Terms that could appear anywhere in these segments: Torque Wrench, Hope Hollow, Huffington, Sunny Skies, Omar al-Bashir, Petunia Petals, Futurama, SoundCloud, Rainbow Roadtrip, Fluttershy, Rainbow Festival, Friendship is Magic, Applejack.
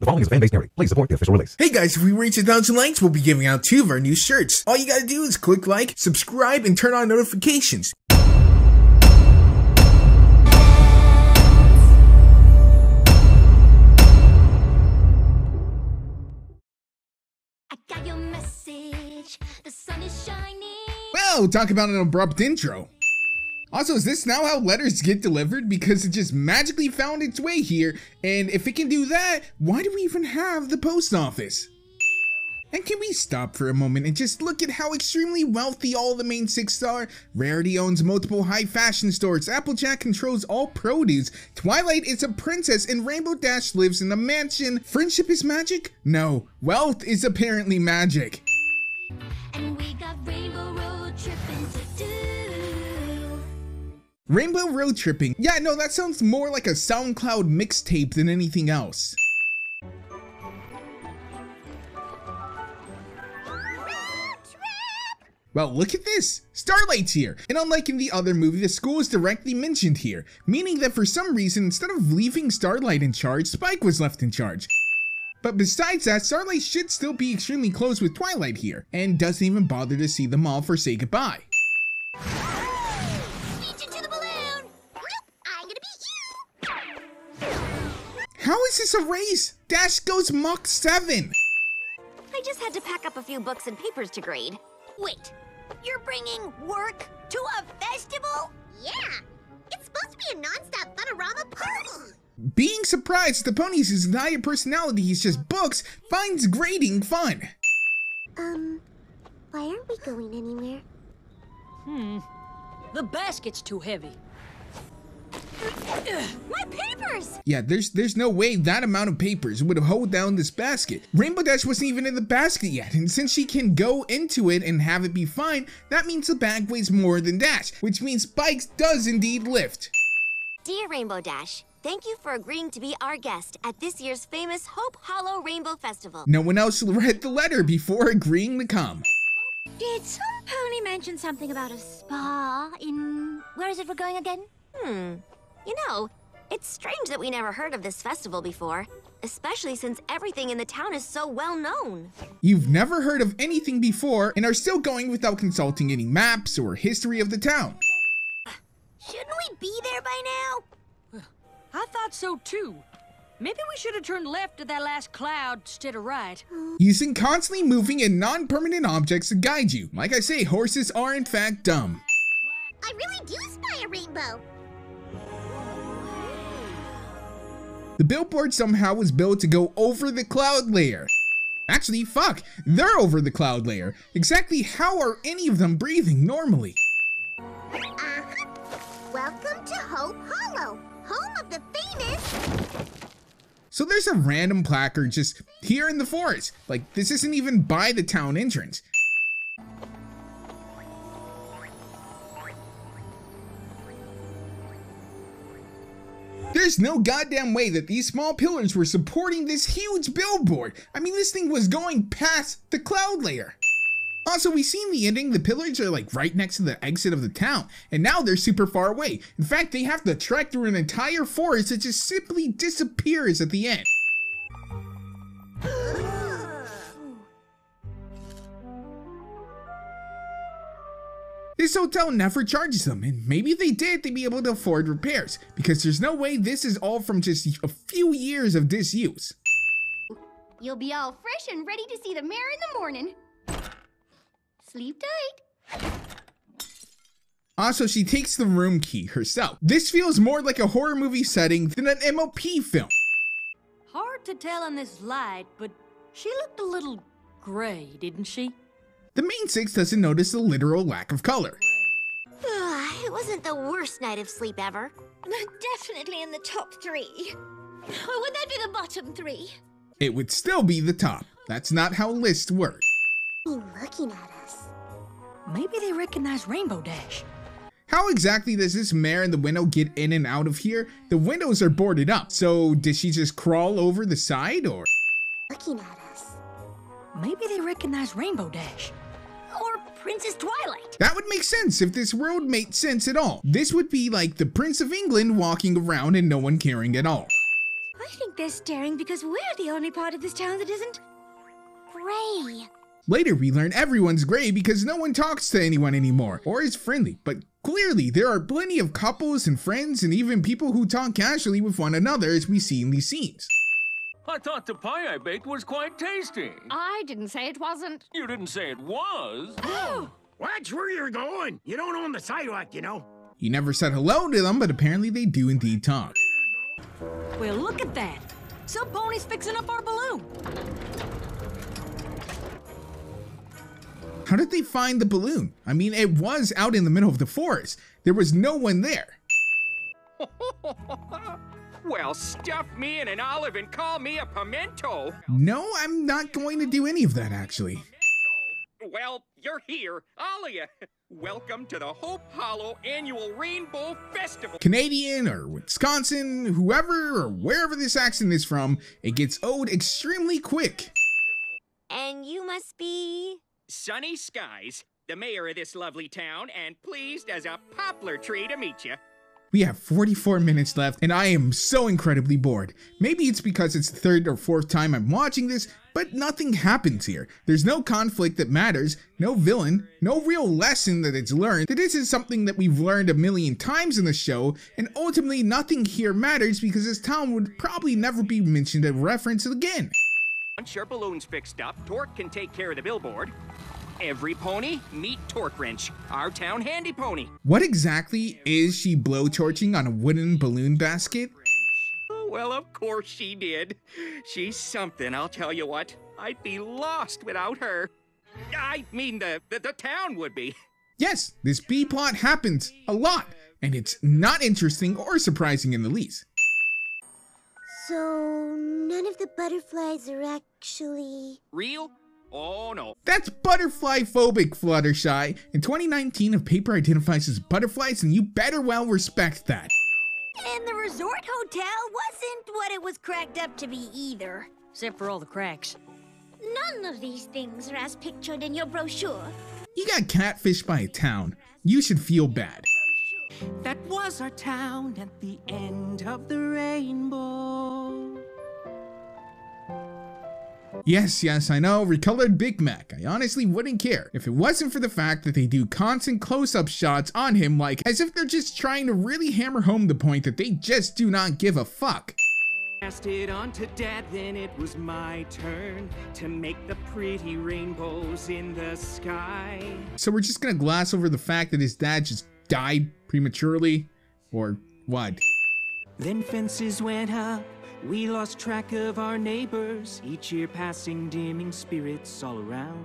The following is a fan-based parody. Please support the official release. Hey guys, if we reach 1,000 likes, we'll be giving out 2 of our new shirts. All you gotta do is click like, subscribe, and turn on notifications. I got your message. The sun is shining. Well, talk about an abrupt intro. Also, is this now how letters get delivered? Because it just magically found its way here, and if it can do that, why do we even have the post office? And can we stop for a moment and just look at how extremely wealthy all the main 6 are? Rarity owns multiple high fashion stores, Applejack controls all produce, Twilight is a princess, and Rainbow Dash lives in a mansion. Friendship is magic? No, wealth is apparently magic. And we got Rainbow Road tripping to do. Rainbow Road Tripping. Yeah, no, that sounds more like a SoundCloud mixtape than anything else. Well, look at this! Starlight's here! And unlike in the other movie, the school is directly mentioned here, meaning that for some reason, instead of leaving Starlight in charge, Spike was left in charge. But besides that, Starlight should still be extremely close with Twilight here, and doesn't even bother to see them off or say goodbye. How is this a race? Dash goes Mach 7! I just had to pack up a few books and papers to grade. Wait, you're bringing work to a festival? Yeah, it's supposed to be a non-stop Futurama party! Being surprised the ponies whose entire personality is just books finds grading fun. Why aren't we going anywhere? The basket's too heavy. My papers! Yeah, there's no way that amount of papers would have held down this basket. Rainbow Dash wasn't even in the basket yet, and since she can go into it and have it be fine, that means the bag weighs more than Dash, which means Spikes does indeed lift. Dear Rainbow Dash, thank you for agreeing to be our guest at this year's famous Hope Hollow Rainbow Festival. No one else read the letter before agreeing to come. Did some pony mention something about a spa in... where is it we're going again? You know, it's strange that we never heard of this festival before, especially since everything in the town is so well known. You've never heard of anything before and are still going without consulting any maps or history of the town. Shouldn't we be there by now? I thought so too. Maybe we should have turned left at that last cloud instead of right. Using constantly moving and non-permanent objects to guide you. Like I say, horses are in fact dumb. I really do spy a rainbow. The billboard somehow was built to go over the cloud layer. Actually, fuck, they're over the cloud layer. Exactly how are any of them breathing normally? Welcome to Hope Hollow, home of the famous... So there's a random placard just here in the forest. Like, this isn't even by the town entrance. There's no goddamn way that these small pillars were supporting this huge billboard. I mean, this thing was going past the cloud layer. Also, we see in the ending, the pillars are like right next to the exit of the town, and now they're super far away. In fact, they have to trek through an entire forest that just simply disappears at the end. This hotel never charges them, and maybe if they did, they'd be able to afford repairs, because there's no way this is all from just a few years of disuse. You'll be all fresh and ready to see the mare in the morning. Sleep tight. Also, she takes the room key herself. This feels more like a horror movie setting than an MOP film. Hard to tell in this light, but she looked a little gray, didn't she? The main 6 doesn't notice the literal lack of color. It wasn't the worst night of sleep ever. Definitely in the top 3. Or would that be the bottom 3? It would still be the top. That's not how lists work. He's looking at us. Maybe they recognize Rainbow Dash. How exactly does this mare and the window get in and out of here? The windows are boarded up. So did she just crawl over the side or? Looking at us. Maybe they recognize Rainbow Dash. Or Princess Twilight. That would make sense if this world made sense at all. This would be like the Prince of England walking around and no one caring at all. I think they're staring because we're the only part of this town that isn't gray. Later, we learn everyone's gray because no one talks to anyone anymore or is friendly, but clearly there are plenty of couples and friends and even people who talk casually with one another as we see in these scenes. I thought the pie I baked was quite tasty. I didn't say it wasn't. You didn't say it was. Oh! Watch where you're going. You don't own the sidewalk, you know. You never said hello to them, but apparently they do indeed talk. Well, look at that. Some pony's fixing up our balloon. How did they find the balloon? I mean, it was out in the middle of the forest. There was no one there. Well, stuff me in an olive and call me a pimento. No, I'm not going to do any of that, actually. Well, you're here, Alia. Welcome to the Hope Hollow Annual Rainbow Festival. Canadian or Wisconsin, whoever or wherever this accent is from, it gets old extremely quick. And you must be... Sunny Skies, the mayor of this lovely town, and pleased as a poplar tree to meet you. We have 44 minutes left, and I am so incredibly bored. Maybe it's because it's the third or fourth time I'm watching this, but nothing happens here. There's no conflict that matters, no villain, no real lesson that it's learned, that this is something that we've learned a million times in the show, and ultimately nothing here matters because this town would probably never be mentioned or referenced again. Once your balloon's fixed up, Torque can take care of the billboard. Every pony, meet Torque Wrench, our town handy pony. What exactly is she blowtorching on a wooden balloon basket? Oh, well, of course she did. She's something, I'll tell you what. I'd be lost without her. I mean, the town would be. Yes, this B-plot happens a lot, and it's not interesting or surprising in the least. So, none of the butterflies are actually... real? Oh no. That's butterfly phobic, Fluttershy. In 2019, a paper identifies as butterflies, and you better well respect that. And the resort hotel wasn't what it was cracked up to be either. Except for all the cracks. None of these things are as pictured in your brochure. You got catfished by a town. You should feel bad. That was our town at the end of the rainbow. Yes, I know, recolored Big Mac. I honestly wouldn't care if it wasn't for the fact that they do constant close-up shots on him, like as if they're just trying to really hammer home the point that they just do not give a fuck. Passed it on to Dad, then it was my turn to make the pretty rainbows in the sky. So we're just gonna gloss over the fact that his dad just died prematurely, or what? Then fences went up. We lost track of our neighbors, each year passing, dimming spirits all around.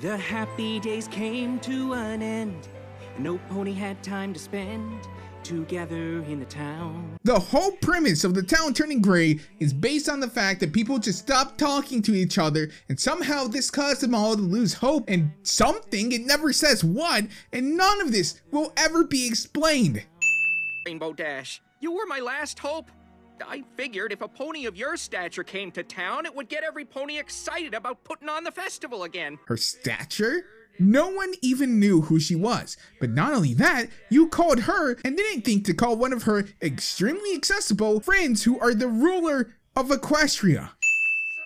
The happy days came to an end, and no pony had time to spend together in the town. The whole premise of the town turning gray is based on the fact that people just stopped talking to each other, and somehow this caused them all to lose hope and something, it never says what, and none of this will ever be explained. Rainbow Dash, you were my last hope. I figured if a pony of your stature came to town, it would get every pony excited about putting on the festival again. Her stature? No one even knew who she was. But not only that, you called her and didn't think to call one of her extremely accessible friends who are the ruler of Equestria.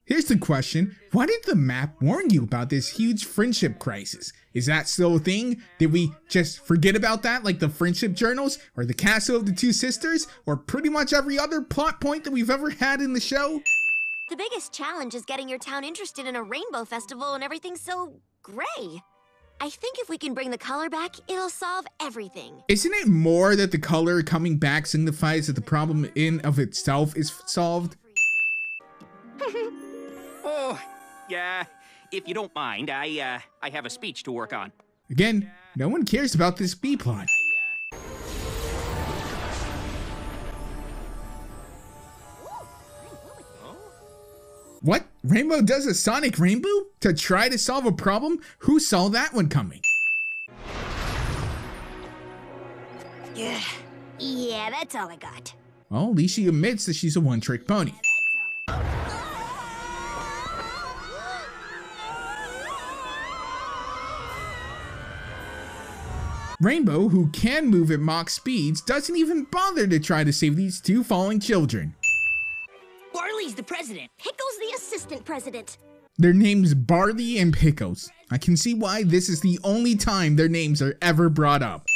Here's the question. Why did the map warn you about this huge friendship crisis? Is that still a thing? Did we just forget about that, like the friendship journals, or the castle of the two sisters, or pretty much every other plot point that we've ever had in the show? The biggest challenge is getting your town interested in a rainbow festival and everything's so gray. I think if we can bring the color back, it'll solve everything. Isn't it more that the color coming back signifies that the problem in of itself is solved? Oh, yeah, if you don't mind, I have a speech to work on. Again, no one cares about this B-plot. What? Rainbow does a sonic rainbow? To try to solve a problem? Who saw that one coming? Yeah, that's all I got. Well, at least she admits that she's a one-trick pony. Rainbow, who can move at mock speeds, doesn't even bother to try to save these two falling children. president. Pickles the assistant president. Their names Barley and Pickles. I can see why this is the only time their names are ever brought up.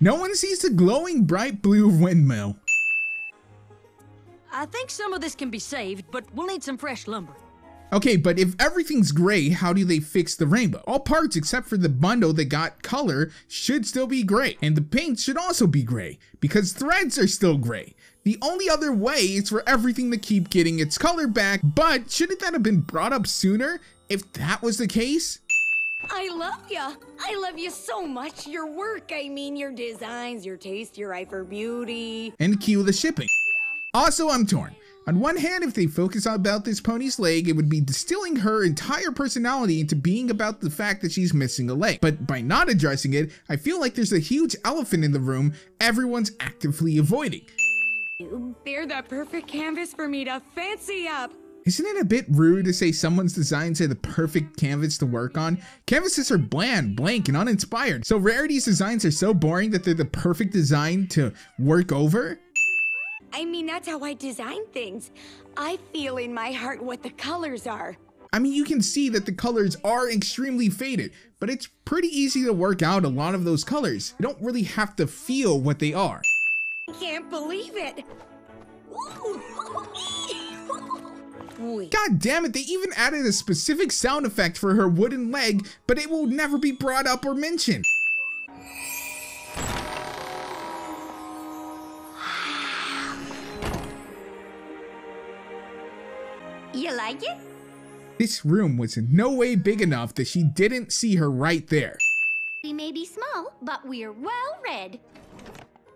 No one sees the glowing bright blue windmill. I think some of this can be saved, but we'll need some fresh lumber. Okay, but if everything's gray, how do they fix the rainbow? All parts except for the bundle that got color should still be gray, and the paint should also be gray, because threads are still gray. The only other way is for everything to keep getting its color back, but shouldn't that have been brought up sooner if that was the case? I love ya. I love you so much. Your work, I mean, your designs, your taste, your eye for beauty. And cue the shipping. Also, I'm torn. On one hand, if they focus on about this pony's leg, it would be distilling her entire personality into being about the fact that she's missing a leg. But by not addressing it, I feel like there's a huge elephant in the room everyone's actively avoiding. They're the perfect canvas for me to fancy up. Isn't it a bit rude to say someone's designs are the perfect canvas to work on? Canvases are bland, blank, and uninspired, so Rarity's designs are so boring that they're the perfect design to work over? I mean, that's how I design things. I feel in my heart what the colors are. I mean, you can see that the colors are extremely faded, but it's pretty easy to work out a lot of those colors. You don't really have to feel what they are. I can't believe it. God damn it, they even added a specific sound effect for her wooden leg, but it will never be brought up or mentioned. You like it? This room was in no way big enough that she didn't see her right there. We may be small, but we're well read.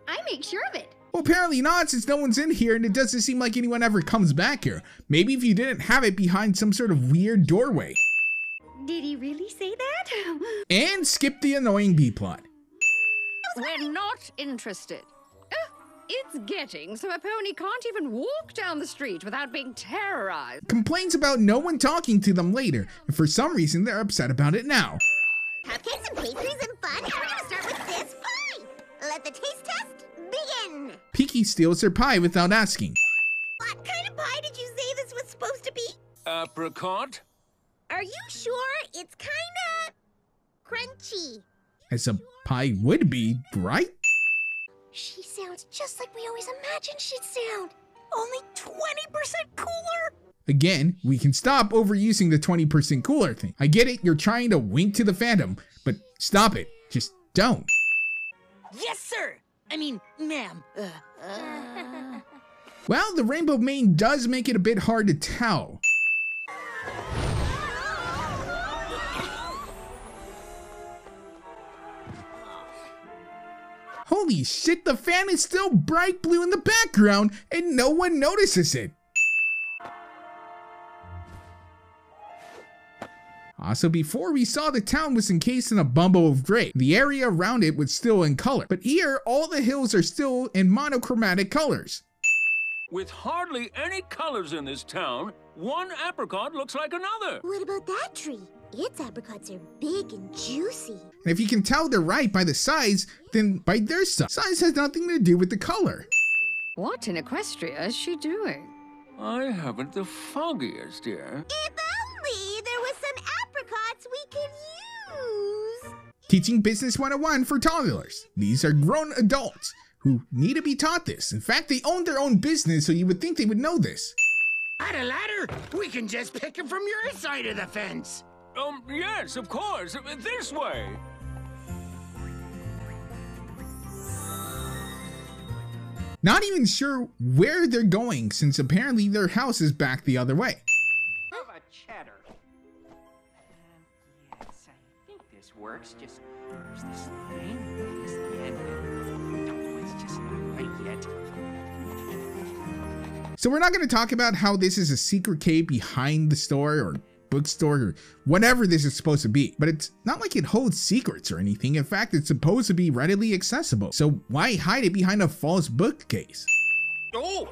I make sure of it. Well, apparently not, since no one's in here and it doesn't seem like anyone ever comes back here. Maybe if you didn't have it behind some sort of weird doorway. Did he really say that? And skip the annoying B-plot. We're not interested. It's getting so a pony can't even walk down the street without being terrorized. Complains about no one talking to them later, and for some reason they're upset about it now. Cupcakes and pastries and fun, we're gonna start with this pie! Let the taste test begin! Peaky steals her pie without asking. What kind of pie did you say this was supposed to be? Apricot? Are you sure? It's kinda crunchy. As a pie would be, right? She sounds just like we always imagined she'd sound. Only 20% cooler. Again, we can stop overusing the 20% cooler thing. I get it, you're trying to wink to the fandom, but stop it. Just don't. Yes, sir. I mean, ma'am. Well, the rainbow mane does make it a bit hard to tell. Holy shit, the fan is still bright blue in the background and no one notices it. Also, before we saw the town was encased in a bumble of gray. The area around it was still in color, but here all the hills are still in monochromatic colors. With hardly any colors in this town, one apricot looks like another. What about that tree? Its apricots are big and juicy. And if you can tell they're ripe by the size, then by their size. Size has nothing to do with the color. What in Equestria is she doing? I haven't the foggiest, dear. If only there was some apricots we could use. Teaching Business 101 for toddlers. These are grown adults who need to be taught this. In fact, they own their own business, so you would think they would know this. At a ladder, we can just pick them from your side of the fence. Yes, of course. This way. Not even sure where they're going, since apparently their house is back the other way. Have a chatter. Yes, I think this works. Just where's this thing? Is the end? No, it's just not right yet. So we're not going to talk about how this is a secret cave behind the store or bookstore or whatever this is supposed to be, but it's not like it holds secrets or anything. In fact, it's supposed to be readily accessible, so why hide it behind a false bookcase? Oh,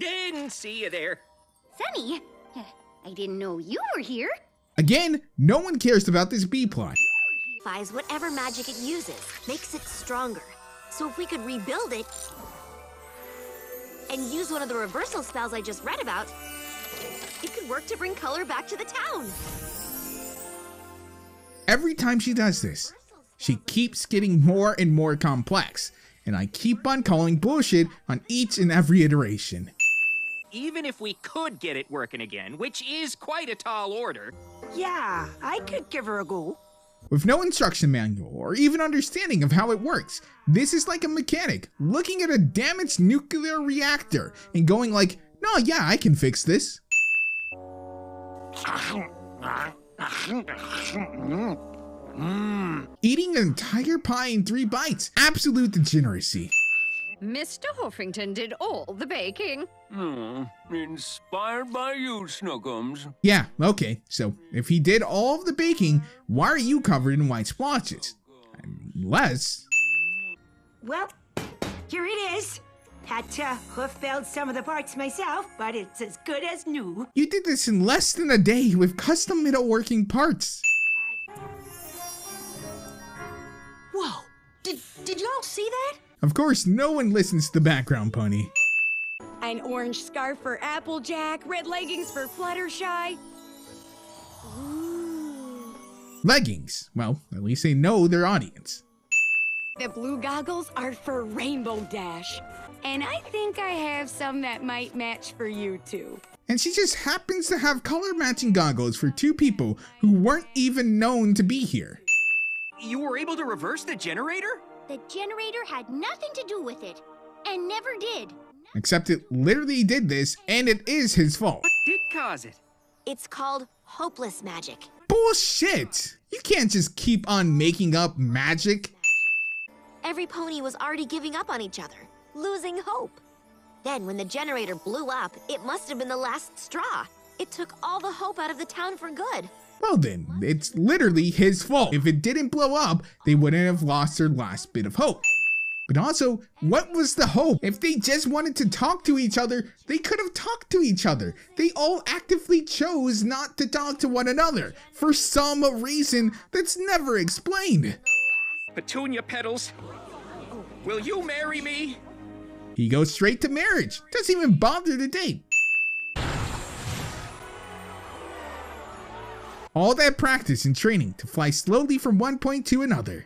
didn't see you there. Sunny, I didn't know you were here. Again, no one cares about this B-plot. amplifies whatever magic it uses, makes it stronger. So if we could rebuild it and use one of the reversal spells I just read about, it could work to bring color back to the town. Every time she does this, she keeps getting more and more complex, and I keep on calling bullshit on each and every iteration. Even if we could get it working again, which is quite a tall order. Yeah, I could give her a go. With no instruction manual or even understanding of how it works, this is like a mechanic looking at a damaged nuclear reactor and going like, no, yeah, I can fix this. Eating an entire pie in 3 bites. Absolute degeneracy. Mr. Huffington did all the baking. Inspired by you, Snookums. Yeah, okay, so if he did all of the baking, why are you covered in white splotches? Unless... Well, here it is. Had to hoof-build some of the parts myself, but it's as good as new. You did this in less than a day with custom metalworking parts. Whoa, did y'all see that? Of course, no one listens to the background pony. An orange scarf for Applejack, red leggings for Fluttershy. Ooh. Leggings. Well, at least they know their audience. The blue goggles are for Rainbow Dash. And I think I have some that might match for you two. And she just happens to have color matching goggles for 2 people who weren't even known to be here. You were able to reverse the generator? The generator had nothing to do with it, and never did. Except it literally did this, and it is his fault. What did cause it? It's called hopeless magic. Bullshit! You can't just keep on making up magic. Every pony was already giving up on each other, losing hope. Then when the generator blew up, it must have been the last straw. It took all the hope out of the town for good. Well then, it's literally his fault. If it didn't blow up, they wouldn't have lost their last bit of hope. But also, what was the hope? If they just wanted to talk to each other, they could have talked to each other. They all actively chose not to talk to one another for some reason that's never explained. Petunia Petals, will you marry me? He goes straight to marriage. Doesn't even bother to date. All that practice and training to fly slowly from one point to another.